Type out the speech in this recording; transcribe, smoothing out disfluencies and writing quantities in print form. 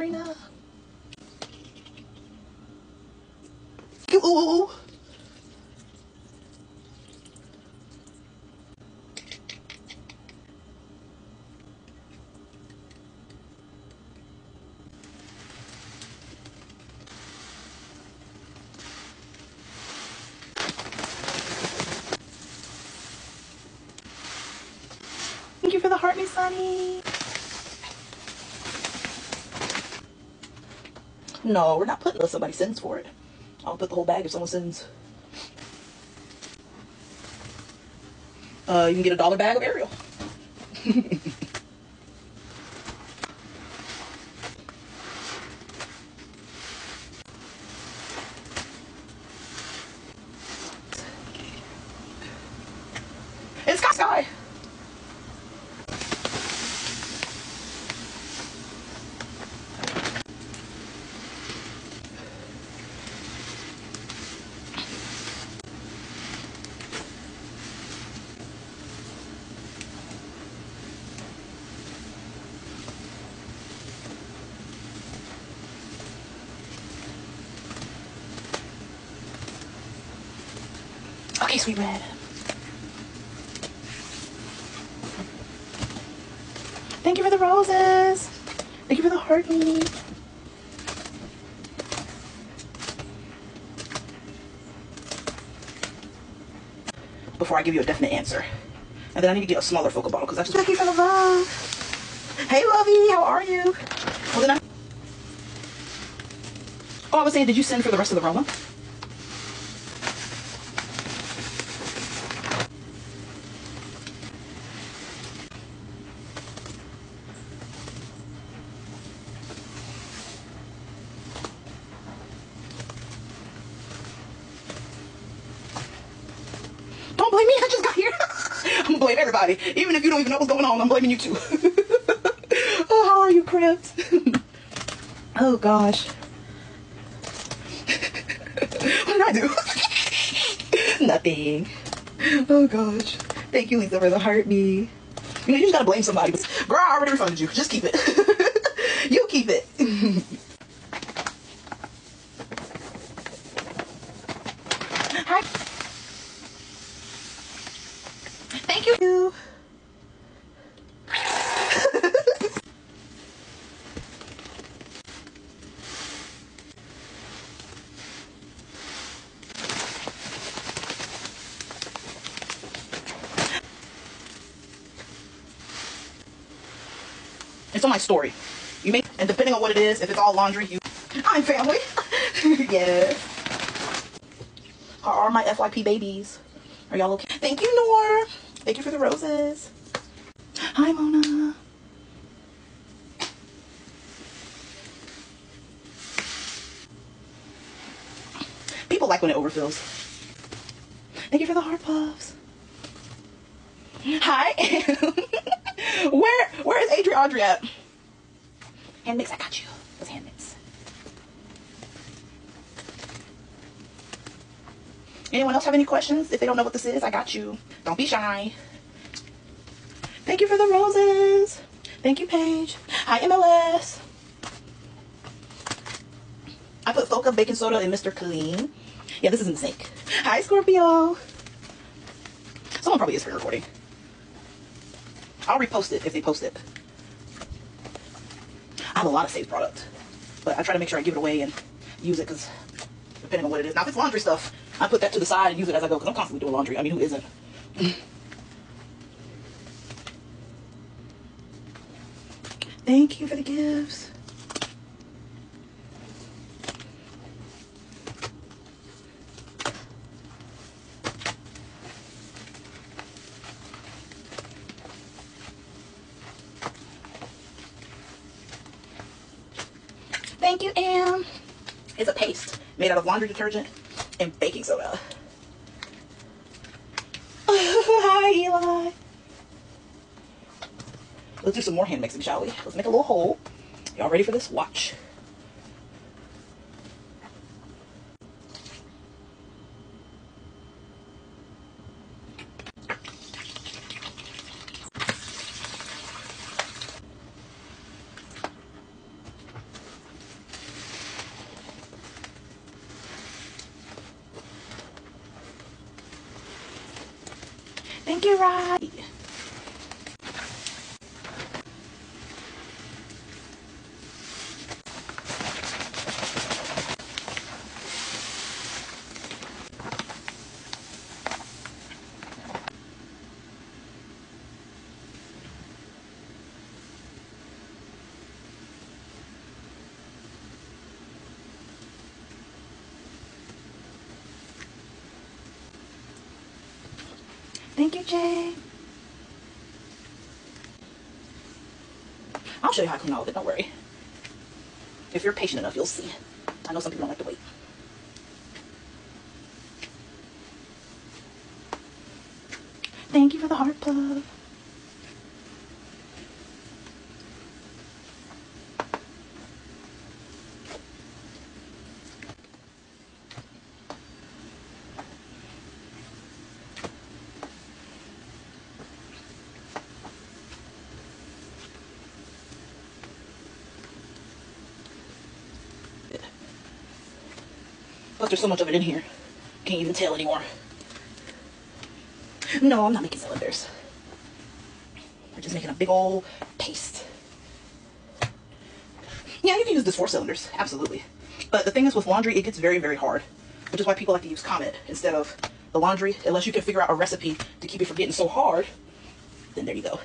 Sabrina. Ooh. Thank you for the heart, Miss Sunny. No, we're not putting unless somebody sends for it. I'll put the whole bag if someone sends. You can get a dollar bag of Ariel. It's Kai Sky. Okay, sweet red. Thank you for the roses. Thank you for the heart. Before I give you a definite answer. And then I need to get a smaller focal bottle because I just. Thank you for the love. Hey, lovey, how are you? Well, then I was saying, did you send for the rest of the Roma? Blame everybody, even if you don't even know what's going on. I'm blaming you too. Oh, how are you, Cripps? Oh gosh, what did I do? Nothing. Oh gosh, thank you, Lisa, for the heartbeat. You know, you just gotta blame somebody. Girl, I already refunded you. Just keep it. You keep it. Hi. Thank you. It's on my story. You may, and depending on what it is, if it's all laundry, you. I'm family. Yeah. How are my FYP babies? Are y'all okay? Thank you, Noor. Thank you for the roses. Hi, Mona. People like when it overfills. Thank you for the heart puffs. Hi. Where is Adri Audrey at? Hand mix, I got you. It was hand mix. Anyone else have any questions? If they don't know what this is, I got you. Don't be shy. Thank you for the roses. Thank you, Paige. Hi, MLS. I put Foca, baking soda, and Mr. Clean. Yeah, this is in the sink. Hi, Scorpio. Someone probably is pre-recording. I'll repost it if they post it. I have a lot of saved product, but I try to make sure I give it away and use it because depending on what it is. Now, if it's laundry stuff, I put that to the side and use it as I go because I'm constantly doing laundry. I mean, who isn't? Thank you for the gifts. Thank you, Anne. It's a paste made out of laundry detergent and baking soda. Hi, Eli. Let's do some more hand mixing, shall we? Let's make a little hole. Y'all ready for this? Watch. Don't get right. Thank you, Jay. I'll show you how I clean all of it, don't worry. If you're patient enough, you'll see. I know some people don't like to wait. Thank you for the heart plug. There's so much of it in here, can't even tell anymore. No, I'm not making cylinders. We're just making a big old paste. Yeah, you can use this for cylinders, absolutely. But the thing is with laundry, it gets very, very hard, which is why people like to use Comet instead of the laundry, unless you can figure out a recipe to keep it from getting so hard, then there you go.